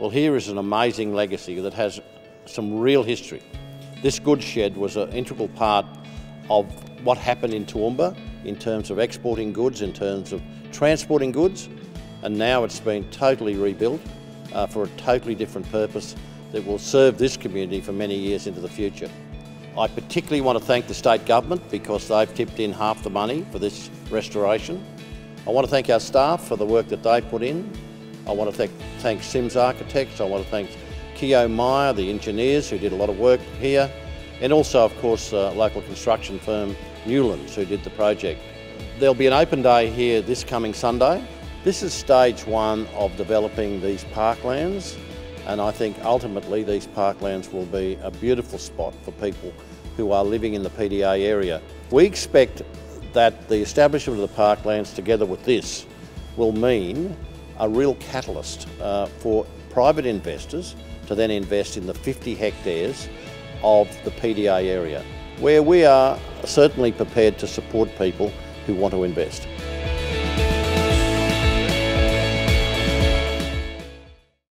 Well, here is an amazing legacy that has some real history. This goods shed was an integral part of what happened in Toowoomba in terms of exporting goods, in terms of transporting goods, and now it's been totally rebuilt for a totally different purpose that will serve this community for many years into the future. I particularly want to thank the state government because they've tipped in half the money for this restoration. I want to thank our staff for the work that they put in. I want to thank Sims Architects. I want to thank Keo Meyer, the engineers who did a lot of work here, and also of course local construction firm Newlands who did the project. There'll be an open day here this coming Sunday. This is stage one of developing these parklands, and I think ultimately these parklands will be a beautiful spot for people who are living in the PDA area. We expect that the establishment of the parklands together with this will mean a real catalyst for private investors to then invest in the 50 hectares of the PDA area, where we are certainly prepared to support people who want to invest.